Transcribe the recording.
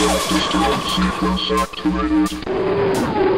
Self-destruct sequence activated.